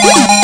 Woo!